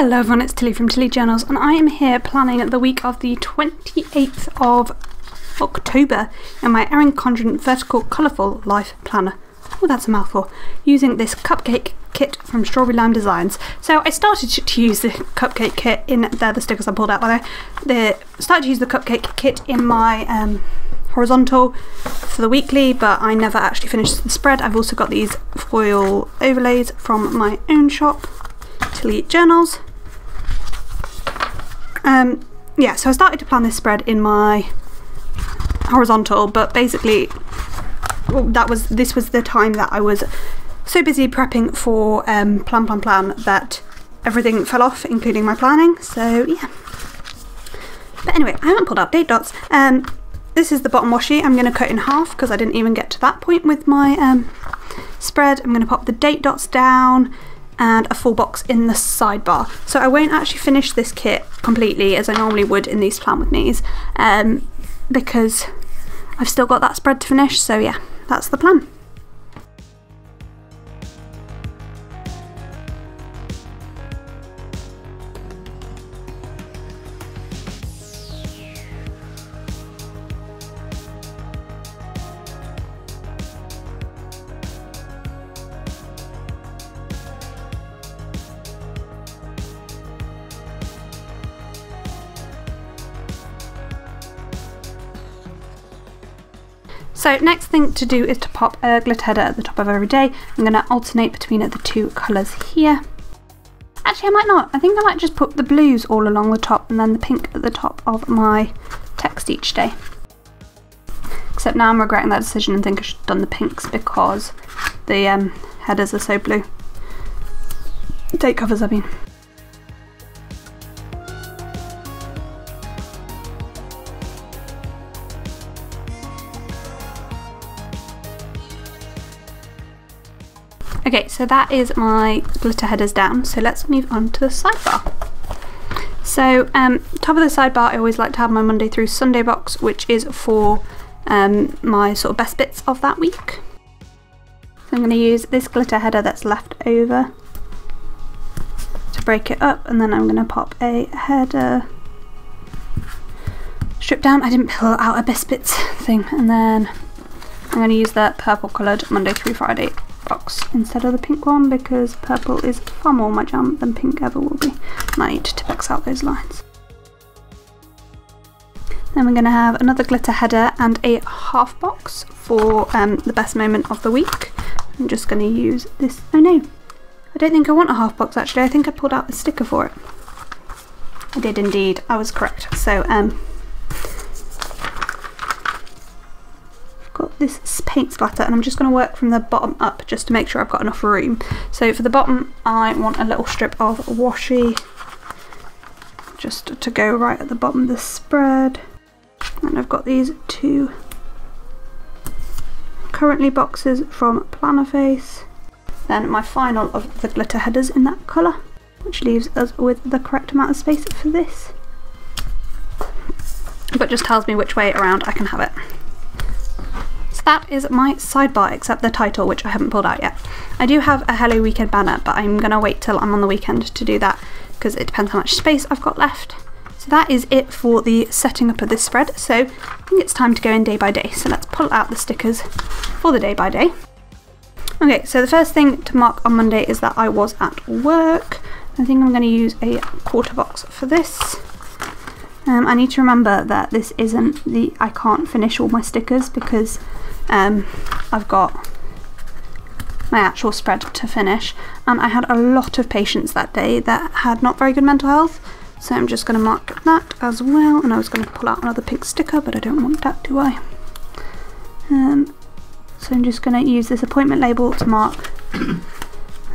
Hello everyone, it's Tilly from Tilly Journals and I am here planning the week of the 28th of October in my Erin Condren Vertical Colourful Life Planner. Oh, that's a mouthful. Using this cupcake kit from Strawberry Lime Designs. So I started to use the cupcake kit in there, the stickers I pulled out by there. Started to use the cupcake kit in my horizontal for the weekly, but I never actually finished the spread. I've also got these foil overlays from my own shop, Tilly Journals. Yeah, so I started to plan this spread in my horizontal, but basically this was the time that I was so busy prepping for plan that everything fell off, including my planning. So yeah, but anyway, I haven't pulled up date dots. This is the bottom washi. I'm going to cut in half because I didn't even get to that point with my spread. I'm going to pop the date dots down and a full box in the sidebar. So I won't actually finish this kit completely as I normally would in these plan with me's because I've still got that spread to finish. So yeah, that's the plan. So next thing to do is to pop a glitter header at the top of every day. I'm going to alternate between the two colours here. Actually, I might not. I think I might just put the blues all along the top and then the pink at the top of my text each day. Except now I'm regretting that decision and think I should have done the pinks because the headers are so blue. Date covers, I mean. Okay, so that is my glitter headers down, so let's move on to the sidebar. So top of the sidebar I always like to have my Monday through Sunday box, which is for my sort of best bits of that week. So I'm going to use this glitter header that's left over to break it up, and then I'm going to pop a header strip down. I didn't pull out a best bits thing, and then I'm going to use that purple coloured Monday through Friday box instead of the pink one because purple is far more my jam than pink ever will be, and I need to Tippex out those lines. Then we're going to have another glitter header and a half box for the best moment of the week. I'm just going to use this. Oh no, I don't think I want a half box actually. I think I pulled out the sticker for it. I did indeed, I was correct. So this paint splatter, and I'm just going to work from the bottom up just to make sure I've got enough room. So for the bottom I want a little strip of washi just to go right at the bottom of the spread, and I've got these two currently boxes from Plannerface. Then my final of the glitter headers in that colour, which leaves us with the correct amount of space for this, but just tells me which way around I can have it. That is my sidebar, except the title, which I haven't pulled out yet. I do have a Hello Weekend banner, but I'm going to wait till I'm on the weekend to do that because it depends how much space I've got left. So that is it for the setting up of this spread. So I think it's time to go in day by day. So let's pull out the stickers for the day by day. Okay, so the first thing to mark on Monday is that I was at work. I think I'm going to use a quarter box for this. I need to remember that this isn't the, I can't finish all my stickers because I've got my actual spread to finish, and I had a lot of patients that day that had not very good mental health, so I'm just going to mark that as well. And I was going to pull out another pink sticker, but I don't want that, do I? So I'm just going to use this appointment label to mark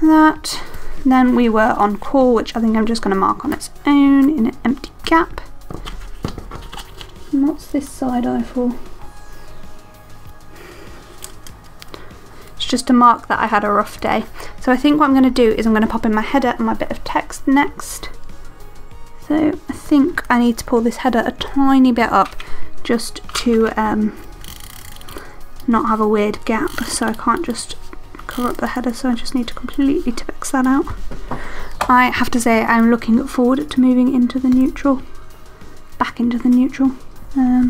that. And then we were on call, which I think I'm just going to mark on its own in an empty gap. And what's this side eye for? It's just to mark that I had a rough day. So I think what I'm going to do is I'm going to pop in my header and my bit of text next. So I think I need to pull this header a tiny bit up just to not have a weird gap, so I can't just cover up the header, so I just need to completely Tippex that out. I have to say I'm looking forward to moving into the neutral, back into the neutral. So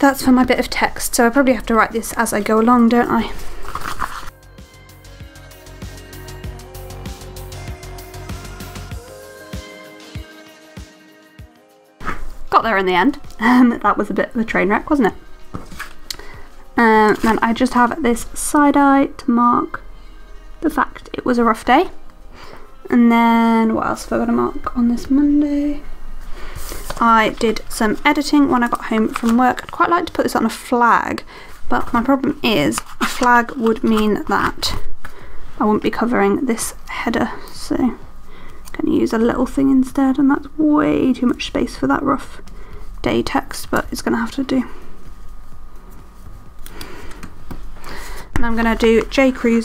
that's for my bit of text, so I probably have to write this as I go along, don't I? Got there in the end. That was a bit of a train wreck, wasn't it? Then I just have this side-eye to mark the fact it was a rough day. And then what else have I got to mark on this Monday? I did some editing when I got home from work. I'd quite like to put this on a flag, but my problem is a flag would mean that I wouldn't be covering this header, so I'm going to use a little thing instead, and that's way too much space for that rough day text, but it's going to have to do. And I'm going to do J.Crew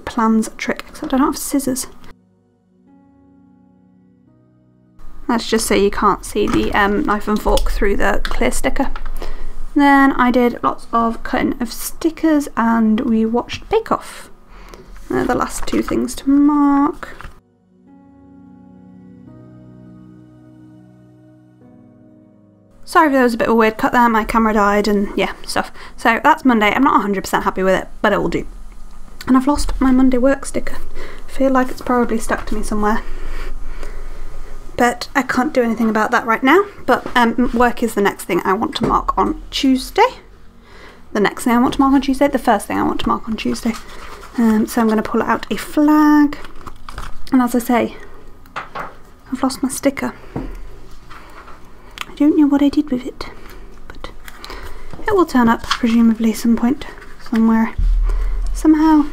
Plans trick, except I don't have scissors. That's just so you can't see the knife and fork through the clear sticker. And then I did lots of cutting of stickers and we watched Bake Off. They're the last two things to mark. Sorry if there was a bit of a weird cut there, my camera died and yeah, stuff. So that's Monday. I'm not 100% happy with it, but it will do. And I've lost my Monday work sticker. I feel like it's probably stuck to me somewhere. But I can't do anything about that right now. But work is the next thing I want to mark on Tuesday. The next thing I want to mark on Tuesday, the first thing I want to mark on Tuesday. So I'm going to pull out a flag. And as I say, I've lost my sticker. I don't know what I did with it, but it will turn up presumably some point, somewhere, somehow.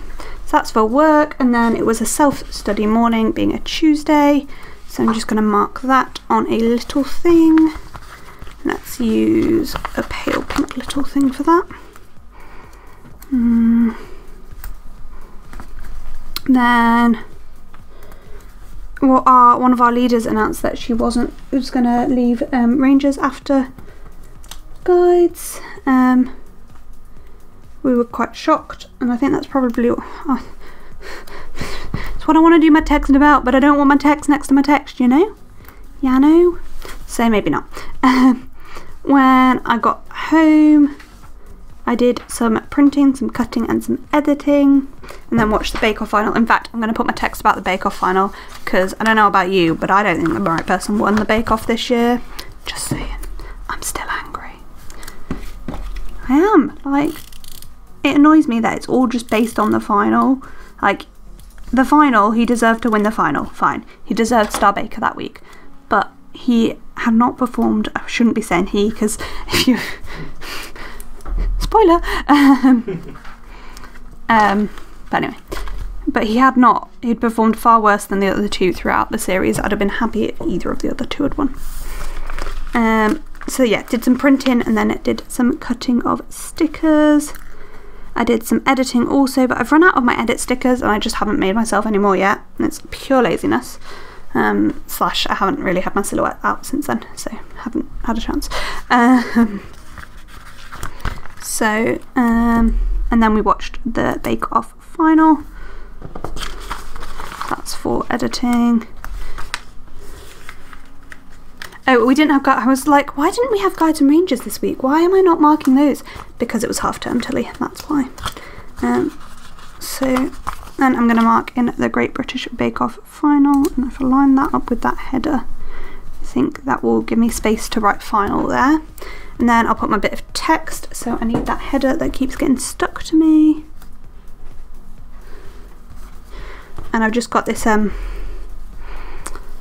So that's for work. And then it was a self-study morning, being a Tuesday. So I'm just going to mark that on a little thing. Let's use a pale pink little thing for that. Then, well, one of our leaders announced that she was going to leave Rangers after guides. We were quite shocked, and I think that's probably... what I want to do my texting about, but I don't want my text next to my text, you know? Yeah, I know. So maybe not. When I got home, I did some printing, some cutting and some editing, and then watched the Bake Off Final. In fact, I'm going to put my text about the Bake Off Final, because I don't know about you, but I don't think the right person won the Bake Off this year. Just saying. I'm still angry. I am. Like, it annoys me that it's all just based on the final. Like, the final, he deserved to win the final, fine. He deserved Star Baker that week, but he had not performed. I shouldn't be saying he, because if you... spoiler! But anyway, but he had not. He'd performed far worse than the other two throughout the series. I'd have been happy if either of the other two had won. So yeah, did some printing and then it did some cutting of stickers. I did some editing also, but I've run out of my edit stickers and I just haven't made myself any more yet. And it's pure laziness. Slash, I haven't really had my Silhouette out since then, so haven't had a chance. And then we watched the Bake Off Final. That's for editing. Oh, we didn't have guides. I was like, why didn't we have guides and rangers this week? Why am I not marking those? Because it was half term, Tilly, that's why. So then I'm going to mark in the Great British Bake Off Final, and if I line that up with that header, I think that will give me space to write final there. And then I'll put my bit of text, so I need that header that keeps getting stuck to me. And I've just got this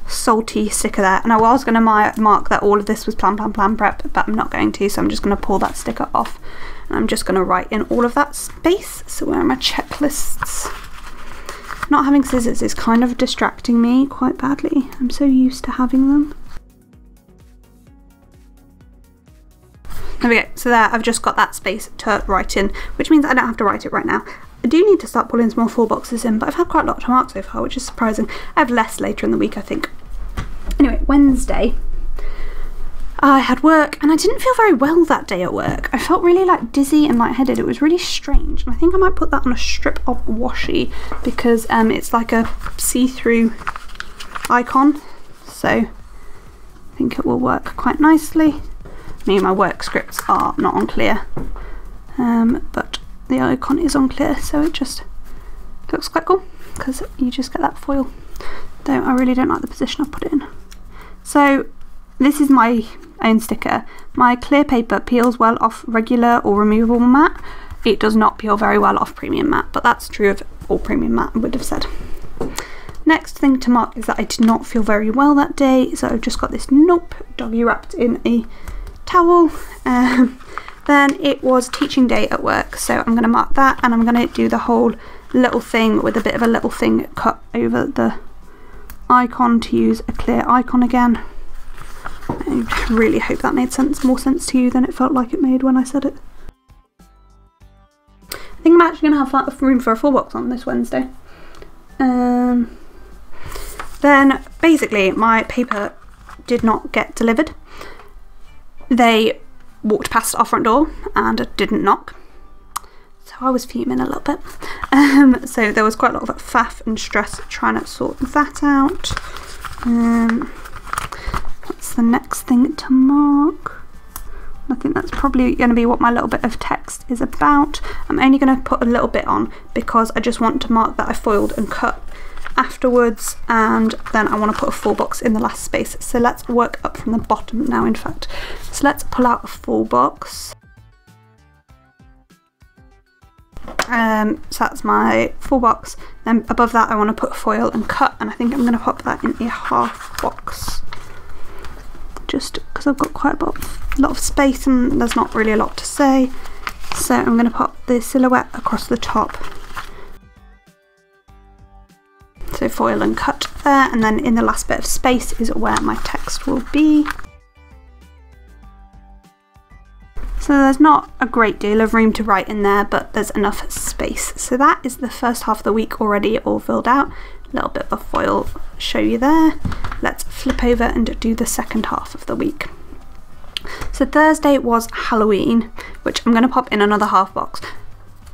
salty sticker there, and I was going to mark that all of this was plan prep, but I'm not going to, so I'm just going to pull that sticker off and I'm just going to write in all of that space. So where are my checklists? Not having scissors is kind of distracting me quite badly. I'm so used to having them. There we go. So there, I've just got that space to write in, which means I don't have to write it right now. I do need to start pulling some more full boxes in, but I've had quite a lot to mark so far, which is surprising. I have less later in the week, I think. Anyway, Wednesday, I had work and I didn't feel very well that day at work. I felt really like dizzy and lightheaded. It was really strange. And I think I might put that on a strip of washi because it's like a see-through icon. So I think it will work quite nicely. Me and my work scripts are not on clear, but the icon is on clear, so it just looks quite cool because you just get that foil. Though I really don't like the position I've put it in. So this is my own sticker. My clear paper peels well off regular or removable matte. It does not peel very well off premium matte, but that's true of all premium matte, I would have said. Next thing to mark is that I did not feel very well that day, so I've just got this nope doggy wrapped in a towel. Then it was teaching day at work, so I'm going to mark that, and I'm going to do the whole little thing with a bit of a little thing cut over the icon to use a clear icon again. I really hope that made sense, more sense to you than it felt like it made when I said it. I think I'm actually going to have room for a full box on this Wednesday. Then basically my paper did not get delivered. They walked past our front door and didn't knock. So I was fuming a little bit. So there was quite a lot of faff and stress trying to sort that out. What's the next thing to mark? I think that's probably going to be what my little bit of text is about. I'm only going to put a little bit on because I just want to mark that I foiled and cut afterwards, and then I want to put a full box in the last space. So let's work up from the bottom now, in fact. So let's pull out a full box. So that's my full box. Then above that I want to put foil and cut, and I think I'm going to pop that in a half box just because I've got quite a lot of space and there's not really a lot to say. So I'm going to pop the silhouette across the top. So foil and cut there, and then in the last bit of space is where my text will be. So there's not a great deal of room to write in there, but there's enough space. So that is the first half of the week already all filled out. A little bit of foil show you there. Let's flip over and do the second half of the week. So Thursday was Halloween, which I'm going to pop in another half box.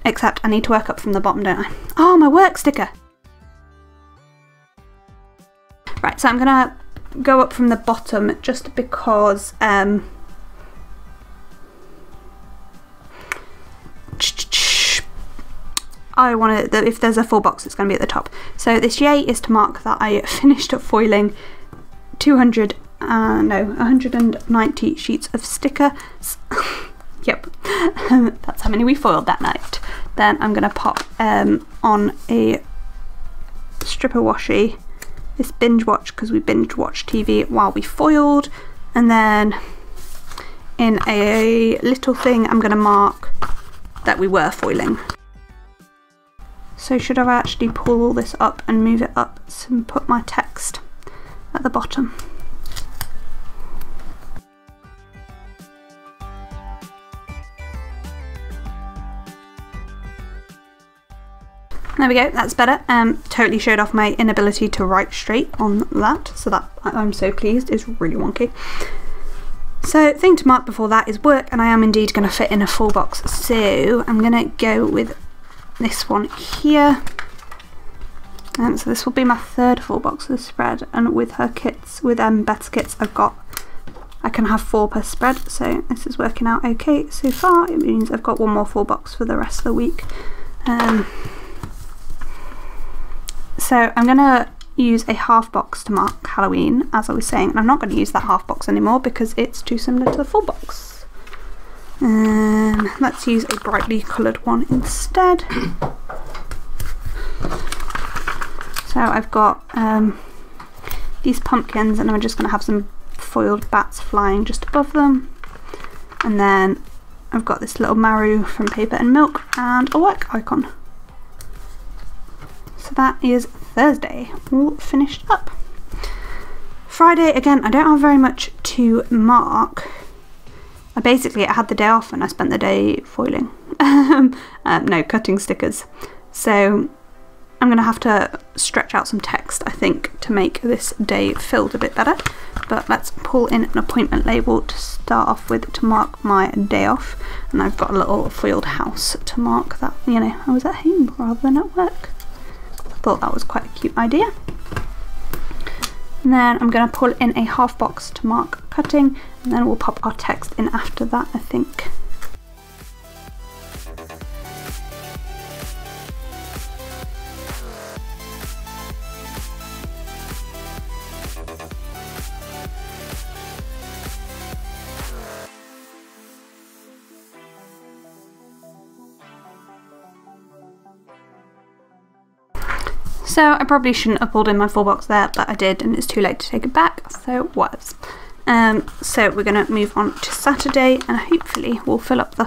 Except I need to work up from the bottom, don't I? Oh, my work sticker! Right, so I'm going to go up from the bottom just because... I want to, if there's a full box, it's going to be at the top. So this yay is to mark that I finished up foiling 190 sheets of sticker. Yep, that's how many we foiled that night. Then I'm going to pop on a strip of washi this binge watch, because we binge watched TV while we foiled. And then in a little thing, I'm going to mark that we were foiling. So should I actually pull all this up and move it up and put my text at the bottom? There we go, that's better. Totally showed off my inability to write straight on that, so that I'm so pleased is really wonky. So thing to mark before that is work, and I am indeed going to fit in a full box. So I'm going to go with this one here, and so this will be my third full box of spread, and with her kits, with Beth's kits, I can have 4 per spread, so this is working out okay so far. It means I've got one more full box for the rest of the week. So I'm going to use a half box to mark Halloween, as I was saying, and I'm not going to use that half box anymore because it's too similar to the full box. Let's use a brightly coloured one instead. So I've got these pumpkins, and I'm just going to have some foiled bats flying just above them. And then I've got this little Maru from Paper and Milk and a work icon. So that is Thursday, all finished up. Friday, again, I don't have very much to mark. Basically, I had the day off and I spent the day foiling. No, cutting stickers. So I'm going to have to stretch out some text, I think, to make this day filled a bit better. but let's pull in an appointment label to start off with to mark my day off. And I've got a little foiled house to mark that, you know, I was at home rather than at work. I thought that was quite a cute idea. And then I'm going to pull in a half box to mark cutting, and then we'll pop our text in after that, I think. So I probably shouldn't have pulled in my full box there, but I did, and it's too late to take it back, so it was. So we're going to move on to Saturday, and hopefully we'll fill up the...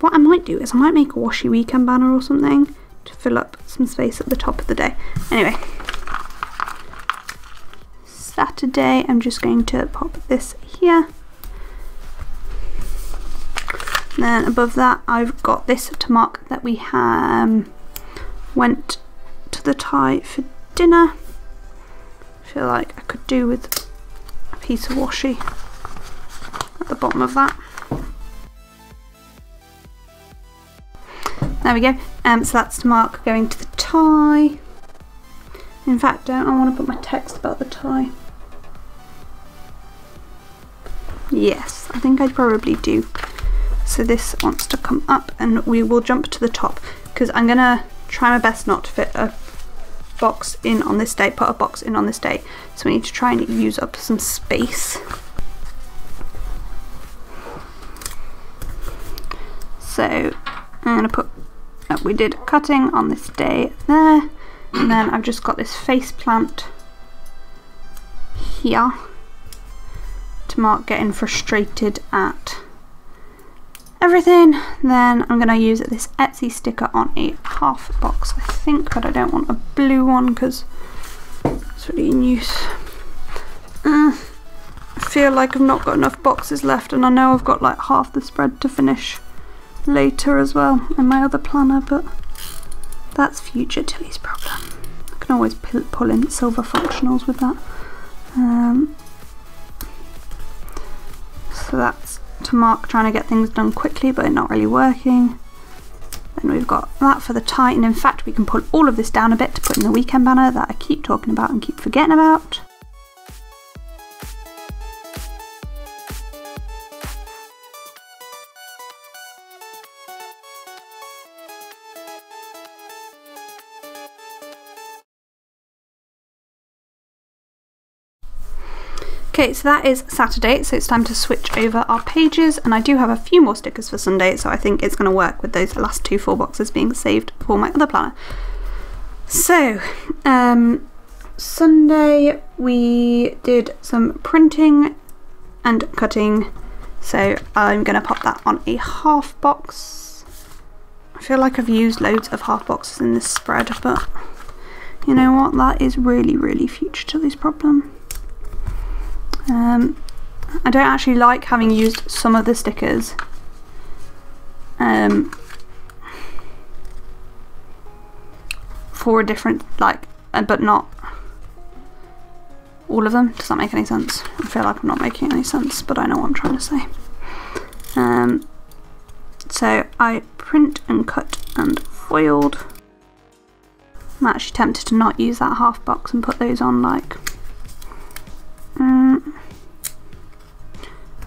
What I might do is I might make a washi weekend banner or something to fill up some space at the top of the day. Anyway, Saturday, I'm just going to pop this here. And then above that, I've got this to mark that we went to the Thai for dinner. I feel like I could do with a piece of washi at the bottom of that. There we go. So that's to mark going to the Thai. In fact, don't I want to put my text about the Thai? Yes, I think I'd probably do. So this wants to come up, and we will jump to the top because I'm gonna try my best not to fit a box in on this day, put a box in on this day. So we need to try and use up some space. So I'm gonna put, oh, we did cutting on this day there. And then I've just got this face plant here to mark getting frustrated at everything. Then I'm going to use this Etsy sticker on a half box, I think, but I don't want a blue one because it's already in use. I feel like I've not got enough boxes left, and I know I've got like half the spread to finish later as well in my other planner, but that's future Tilly's problem. I can always pull in silver functionals with that. So that's to mark trying to get things done quickly but not really working. Then we've got that for the tie, and in fact we can pull all of this down a bit to put in the weekend banner that I keep talking about and keep forgetting about. Okay, so that is Saturday, so it's time to switch over our pages, and I do have a few more stickers for Sunday, so I think it's going to work with those last two full boxes being saved for my other planner. So, Sunday we did some printing and cutting, so I'm going to pop that on a half box. I feel like I've used loads of half boxes in this spread, but you know what, that is really, really future to this problem. I don't actually like having used some of the stickers. For a different, like, but not all of them. Does that make any sense? I feel like I'm not making any sense, but I know what I'm trying to say. So I print and cut and foiled. I'm actually tempted to not use that half box and put those on like.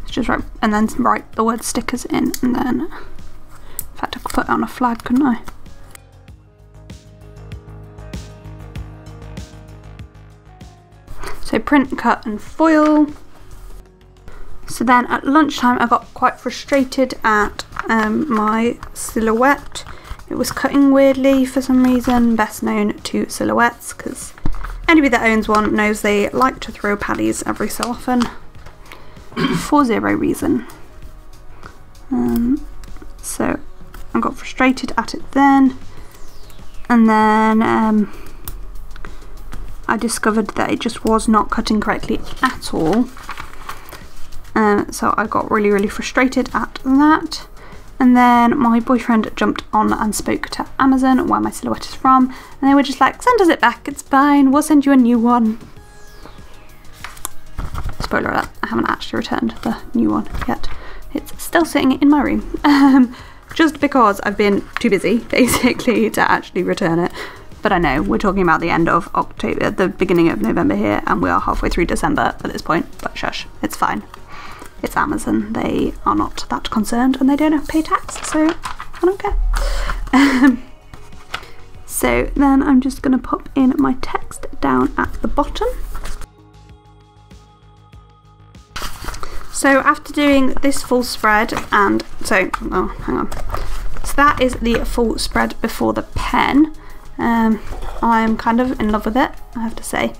Just write, and then write the word stickers in, and then, in fact, I could put it on a flag, couldn't I? So print, cut and foil. So then at lunchtime I got quite frustrated at my Silhouette. It was cutting weirdly for some reason, best known to Silhouettes because anybody that owns one knows they like to throw paddies every so often for zero reason. So I got frustrated at it then, and then I discovered that it just was not cutting correctly at all. So I got really, really frustrated at that. And then my boyfriend jumped on and spoke to Amazon, where my Silhouette is from, and they were just like, send us it back, it's fine, we'll send you a new one. spoiler alert, I haven't actually returned the new one yet. It's still sitting in my room, just because I've been too busy basically to actually return it. But I know we're talking about the end of October, the beginning of November here, and we are halfway through December at this point, but shush, it's fine. It's Amazon, they are not that concerned and they don't have to pay tax, so I don't care. So then I'm just going to pop in my text down at the bottom. So after doing this full spread, and so, oh, hang on. So that is the full spread before the pen. I'm kind of in love with it, I have to say.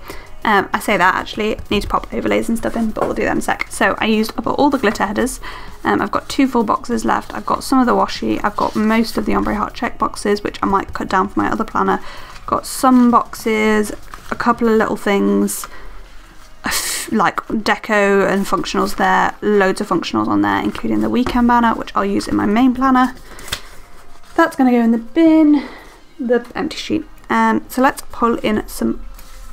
I say that actually, I need to pop overlays and stuff in, but we'll do that in a sec. So I used up all the glitter headers. I've got two full boxes left. I've got some of the washi. I've got most of the ombre heart check boxes, which I might cut down for my other planner. Got some boxes, a couple of little things, like deco and functionals there. Loads of functionals on there, including the weekend banner, which I'll use in my main planner. That's going to go in the bin, the empty sheet. So let's pull in some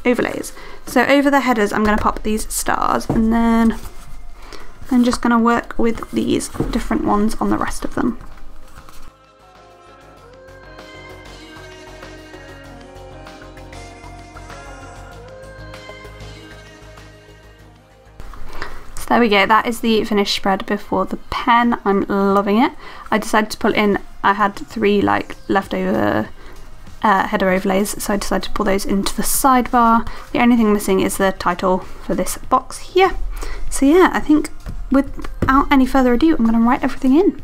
overlays. So over the headers I'm going to pop these stars, and then I'm just going to work with these different ones on the rest of them. So there we go, that is the finished spread before the pen. I'm loving it. I decided to pull in, I had three like leftover header overlays, so I decided to pull those into the sidebar. The only thing missing is the title for this box here. So yeah, I think without any further ado, I'm going to write everything in.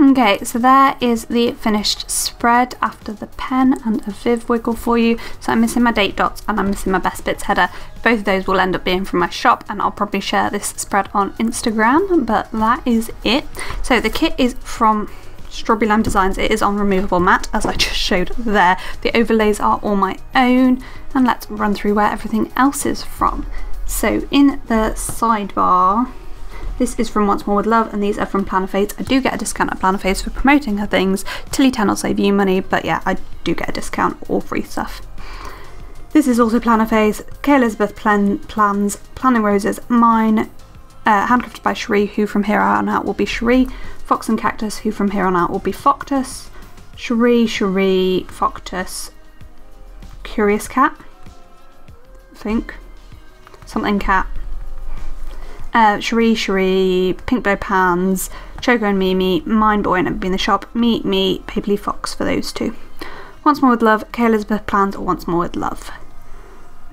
Okay, so there is the finished spread after the pen and a Viv wiggle for you. So I'm missing my date dots and I'm missing my best bits header. Both of those will end up being from my shop, and I'll probably share this spread on Instagram, but that is it. So the kit is from Strawberry Lime Designs. It is on removable mat, as I just showed there. The overlays are all my own, and let's run through where everything else is from. So in the sidebar, this is from Once More With Love, and these are from Plannerface. I do get a discount at Plannerface for promoting her things. Tilly 10 will save you money, but yeah, I do get a discount, all free stuff. This is also Plannerface, Kay Elizabeth Plans, Planning Roses, mine, Handcrafted by Sheree, who from here on out will be Sheree, Fox and Cactus, who from here on out will be Foctus, Sheree, Foctus, Curious Cat, I think, something cat. Sheree, Pink Blow Pans, Choco and Mimi, Mind Boy and Be in the Shop, Meet Me, Paperly Fox for those two. Once More With Love, Kay Elizabeth Plans, or Once More With Love.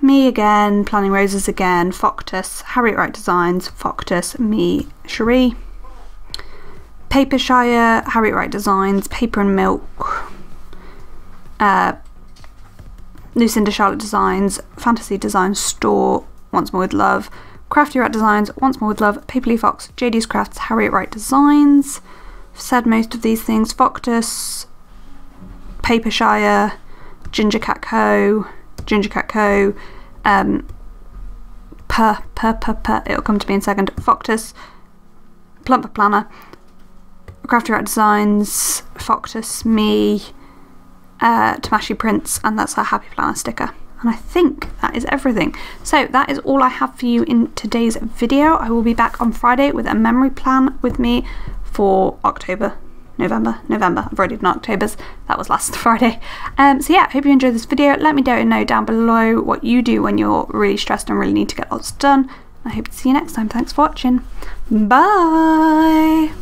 Me again, Planning Roses again, Foctus, Harriet Wright Designs, Foctus, me, Sheree. Paper Shire, Harriet Wright Designs, Paper and Milk, Lucinda Charlotte Designs, Fantasy Design Store, Once More With Love, Crafty Rat Designs, Once More With Love, Paperly Fox, JD's Crafts, Harriet Wright Designs. I've said most of these things. Foctus, Paper Shire, Ginger Cat Co, it'll come to me in a second. Foctus, Plumper Planner, Crafty Rat Designs, Foctus, me, Tomashi Prince, and that's our Happy Planner sticker. And I think that is everything. So that is all I have for you in today's video. I will be back on Friday with a memory plan with me for November. I've already done October's. That was last Friday. So yeah, I hope you enjoyed this video. Let me know down below what you do when you're really stressed and really need to get lots done. I hope to see you next time. Thanks for watching. Bye.